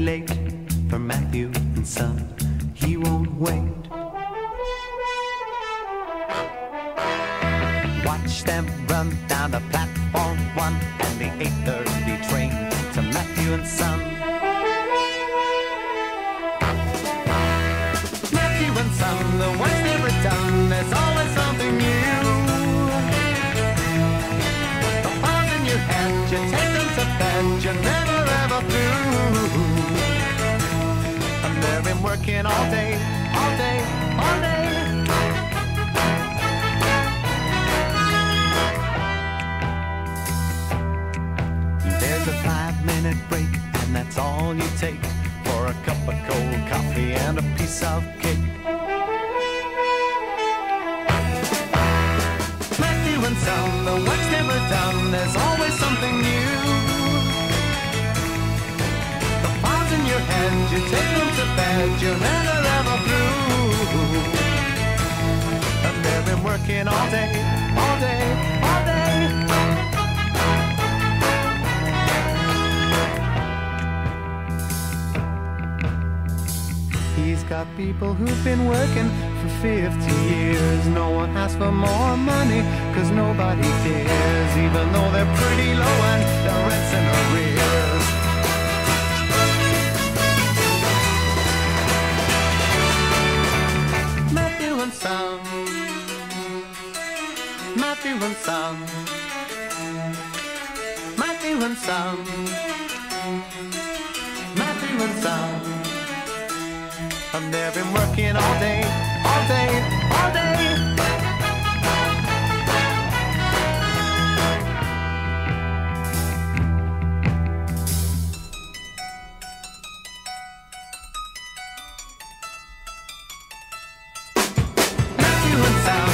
late for Matthew and Son. He won't wait. Watch them run down the platform 1 and the 8:30 train to Matthew and Son. Matthew and Son, the ones never done, there's always something new. The pause in your head, you take them to bed, you're never ever through. And they've been working all day, all day, all day. There's a 5-minute break, and that's all you take for a cup of cold coffee and a piece of cake. Matthew and Son, the work's never done, there's always something new. The pause in your head, you take them to bed, you're never ever through. And they've been working all day, all day, all day. He's got people who've been working for 50 years. No one asks for more money, cause nobody cares, even though they're pretty low and their rent's in arrears. Matthew and Son, Matthew and Son, Matthew and Son, Matthew and Son. And they've been working all day, all day, all day. Matthew and Son.